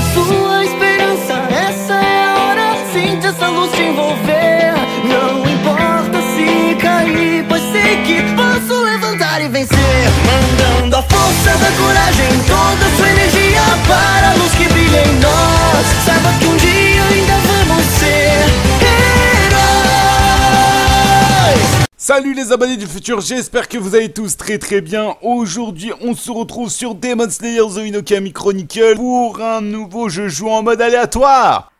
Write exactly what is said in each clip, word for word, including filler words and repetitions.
se a sua esperança, essa é a hora. Sente essa luz te envolver, não importa se cair, pois sei que posso levantar e vencer. Mandando a força da coragem, toda a sua energia para a luz que brilha em nós. Saiba que um dia ainda vamos ser. Salut les abonnés du futur, j'espère que vous allez tous très très bien. Aujourd'hui on se retrouve sur Demon Slayer Hinokami Chronicles pour un nouveau jeu joué en mode aléatoire.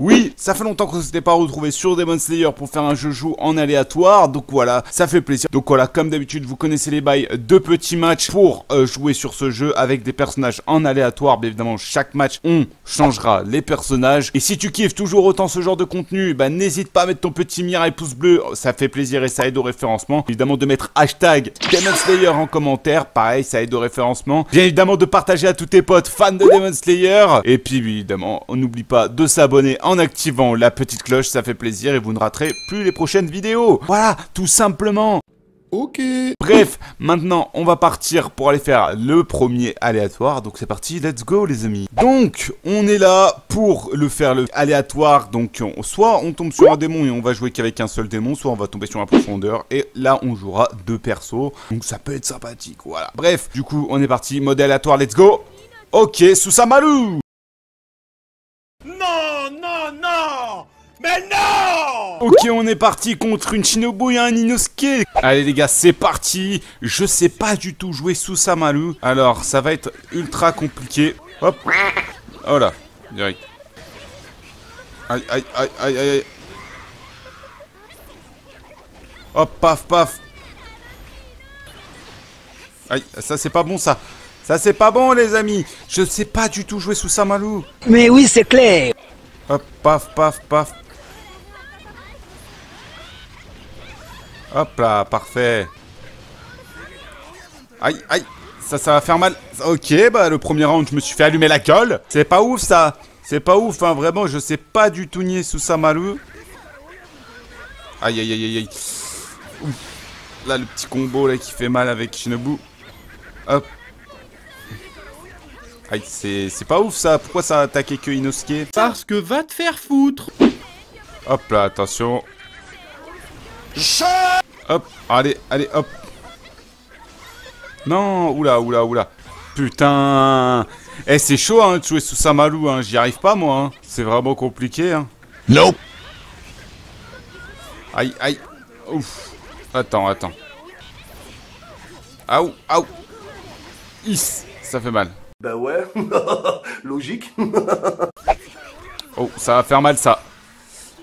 Oui, ça fait longtemps qu'on ne s'était pas retrouvé sur Demon Slayer pour faire un jeu joue en aléatoire, donc voilà, ça fait plaisir. Donc voilà, comme d'habitude, vous connaissez les bails de petits matchs pour euh, jouer sur ce jeu avec des personnages en aléatoire. Bien évidemment, chaque match, on changera les personnages. Et si tu kiffes toujours autant ce genre de contenu, bah n'hésite pas à mettre ton petit mirail pouce bleu, ça fait plaisir et ça aide au référencement. Évidemment, de mettre hashtag Demon Slayer en commentaire, pareil, ça aide au référencement. Bien évidemment, de partager à tous tes potes fans de Demon Slayer. Et puis, évidemment, n'oublie pas de s'abonner en activant la petite cloche, ça fait plaisir et vous ne raterez plus les prochaines vidéos. Voilà, tout simplement. Ok. Bref, maintenant on va partir pour aller faire le premier aléatoire. Donc c'est parti, let's go les amis. Donc on est là pour le faire le aléatoire. Donc on, soit on tombe sur un démon et on va jouer qu'avec un seul démon, soit on va tomber sur la profondeur et là on jouera deux persos. Donc ça peut être sympathique, voilà. Bref, du coup on est parti, mode aléatoire, let's go. Ok, Susamaru. Mais non! Ok, on est parti contre une Shinobu et un Inosuke. Allez les gars, c'est parti. Je sais pas du tout jouer Susamaru. Alors, ça va être ultra compliqué. Hop. Oh là, direct. Aïe, aïe, aïe, aïe, aïe. Hop, paf, paf. Aïe, ça c'est pas bon ça. Ça c'est pas bon les amis. Je sais pas du tout jouer Susamaru. Mais oui, c'est clair. Hop, paf, paf, paf. Hop là, parfait. Aïe, aïe, ça, ça va faire mal. Ok, bah le premier round, je me suis fait allumer la gueule. C'est pas ouf, ça. C'est pas ouf, hein, vraiment, je sais pas du tout nier Susamaru. Aïe, aïe, aïe, aïe, aïe. Ouf. Là, le petit combo, là, qui fait mal avec Shinobu. Hop. Aïe, c'est pas ouf, ça. Pourquoi ça a attaqué que Inosuke? Parce que va te faire foutre. Hop là, attention. Hop, allez, allez, hop. Non, oula, oula, oula. Putain. Eh, c'est chaud hein, de jouer Susamaru, hein. J'y arrive pas, moi. Hein. C'est vraiment compliqué. Hein. Nope. Aïe, aïe. Ouf. Attends, attends. Aou, aou. Is, ça fait mal. Bah ouais, logique. Oh, ça va faire mal, ça.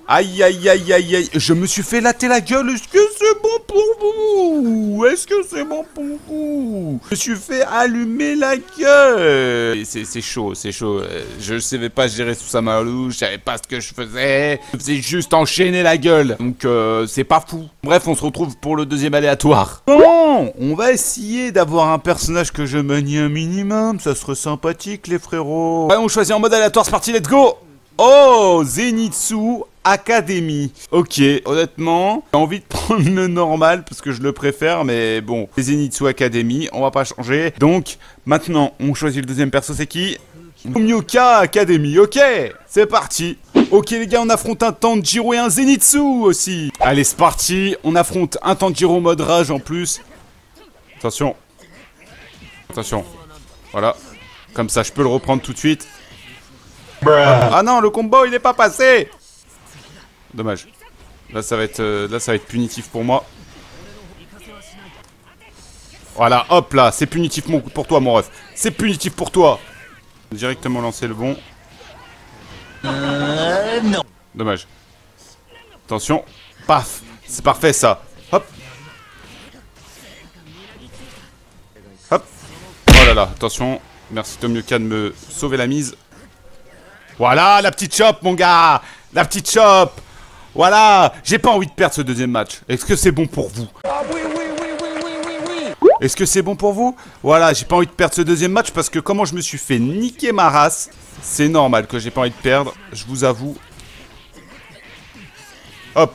Aïe, aïe, aïe, aïe, aïe, je me suis fait latter la gueule, est-ce que c'est bon pour vous? Est-ce que c'est bon pour vous? Je me suis fait allumer la gueule. C'est chaud, c'est chaud, je savais pas gérer Susamaru, je savais pas ce que je faisais, je faisais juste enchaîner la gueule, donc euh, c'est pas fou. Bref, on se retrouve pour le deuxième aléatoire. Bon, on va essayer d'avoir un personnage que je manie un minimum, ça serait sympathique les frérots. Allez, on choisit en mode aléatoire, c'est parti, let's go. Oh, Zenitsu Academy. Ok, honnêtement, j'ai envie de prendre le normal parce que je le préfère, mais bon, c'est Zenitsu Academy, on va pas changer. Donc, maintenant, on choisit le deuxième perso, c'est qui? Myuka Academy, ok, c'est parti. Ok les gars, on affronte un Tanjiro et un Zenitsu aussi. Allez, c'est parti, on affronte un Tanjiro mode rage en plus. Attention. Attention. Voilà, comme ça, je peux le reprendre tout de suite. Ah non, le combo, il est pas passé. Dommage. Là ça va être euh, là ça va être punitif pour moi. Voilà, hop là, c'est punitif mon, pour toi mon ref. C'est punitif pour toi. Directement lancer le bon. Euh, non. Dommage. Attention. Paf, c'est parfait ça. Hop. Hop. Oh là là, attention. Merci Tomioka de me sauver la mise. Voilà, la petite chope mon gars. La petite chope. Voilà, j'ai pas envie de perdre ce deuxième match. Est-ce que c'est bon pour vous? Ah oui, oui, oui, oui, oui, oui, oui. Est-ce que c'est bon pour vous? Voilà, j'ai pas envie de perdre ce deuxième match parce que comment je me suis fait niquer ma race, c'est normal que j'ai pas envie de perdre, je vous avoue. Hop,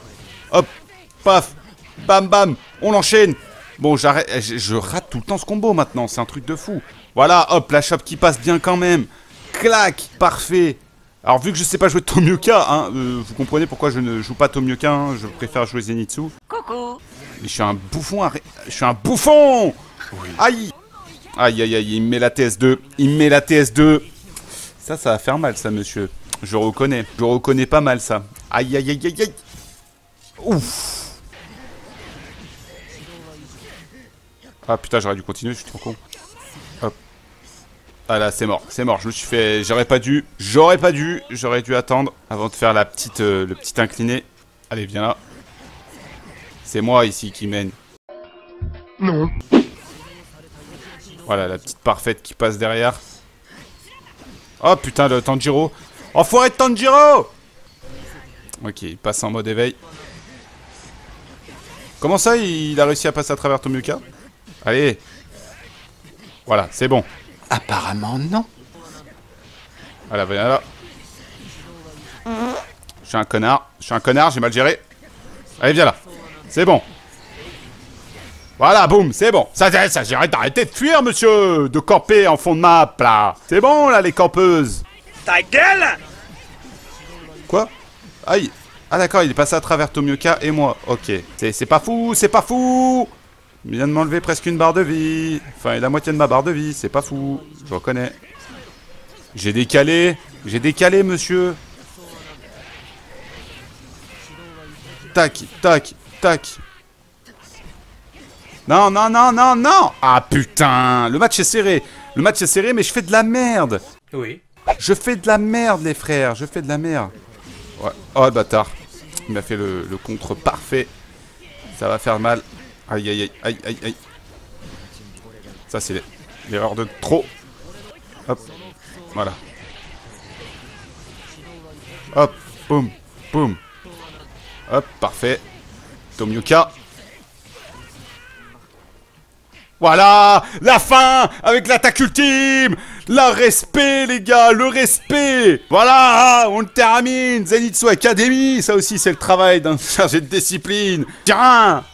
hop, paf, bam, bam, on l'enchaîne. Bon, j'arrête, je rate tout le temps ce combo maintenant, c'est un truc de fou. Voilà, hop, la chape qui passe bien quand même. Clac, parfait. Alors vu que je sais pas jouer Tomioka, hein, euh, vous comprenez pourquoi je ne joue pas Tomioka, hein, je préfère jouer Zenitsu. Coucou. Mais je suis un bouffon, à... je suis un bouffon. Oui. Aïe. Aïe, aïe, aïe, il me met la T S deux, il me met la T S deux. Ça, ça va faire mal, ça, monsieur. Je reconnais, je reconnais pas mal, ça. Aïe, aïe, aïe, aïe, aïe. Ouf. Ah, putain, j'aurais dû continuer, je suis trop con. Hop. Ah là, c'est mort, c'est mort, je me suis fait... J'aurais pas dû, j'aurais pas dû, j'aurais dû attendre avant de faire la petite, euh, le petit incliné. Allez, viens là. C'est moi, ici, qui mène. Non. Voilà, la petite parfaite qui passe derrière. Oh putain, le Tanjiro. Enfoiré de Tanjiro. Ok, il passe en mode éveil. Comment ça, il a réussi à passer à travers Tomioka? Allez. Voilà, c'est bon. Apparemment, non. Voilà, voilà, là. Je suis un connard. Je suis un connard, j'ai mal géré. Allez, viens là. C'est bon. Voilà, boum, c'est bon. Ça, ça, ça j'arrête d'arrêter de fuir, monsieur. De camper en fond de map, là. C'est bon, là, les campeuses. Ta gueule. Quoi? Aïe. Ah, d'accord, il est passé à travers Tomioka et moi. Ok. C'est pas fou, c'est pas fou. Il vient de m'enlever presque une barre de vie. Enfin, la moitié de ma barre de vie, c'est pas fou. Je reconnais. J'ai décalé. J'ai décalé, monsieur. Tac, tac, tac. Non, non, non, non, non. Ah putain, le match est serré. Le match est serré, mais je fais de la merde. Oui. Je fais de la merde, les frères. Je fais de la merde. Ouais. Oh, le bâtard. Il m'a fait le, le contre parfait. Ça va faire mal. Aïe, aïe, aïe, aïe, aïe. Ça, c'est l'erreur de trop. Hop. Voilà. Hop. Boum. Boum. Hop, parfait. Tomioka. Voilà, la fin avec l'attaque ultime. La respect, les gars, le respect. Voilà, on le termine. Zenitsu Academy, ça aussi, c'est le travail d'un chargé de discipline. Tiens,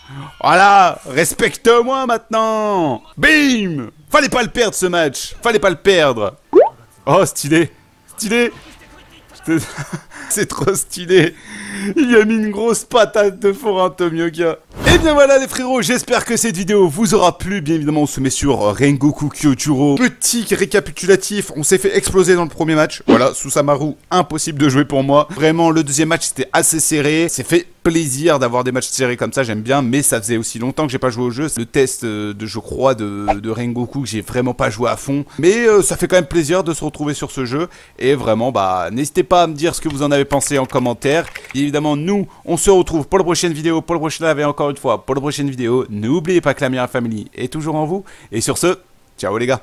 voilà, respecte-moi maintenant. Bim. Fallait pas le perdre, ce match. Fallait pas le perdre. Oh, stylé. Stylé. C'est trop stylé. Il a mis une grosse patate de forain, Tomioka. Et bien voilà les frérots, j'espère que cette vidéo vous aura plu. Bien évidemment on se met sur Rengoku Kyojuro. Petit récapitulatif, on s'est fait exploser dans le premier match. Voilà, Susamaru, impossible de jouer pour moi. Vraiment le deuxième match c'était assez serré. C'est fait plaisir d'avoir des matchs serrés comme ça, j'aime bien. Mais ça faisait aussi longtemps que j'ai pas joué au jeu. Le test de je crois de, de Rengoku que j'ai vraiment pas joué à fond. Mais euh, ça fait quand même plaisir de se retrouver sur ce jeu. Et vraiment bah n'hésitez pas à me dire ce que vous en avez pensé en commentaire. Et évidemment nous on se retrouve pour la prochaine vidéo, pour le prochain live et encore une fois pour la prochaine vidéo. N'oubliez pas que la meilleure famille est toujours en vous. Et sur ce, ciao les gars.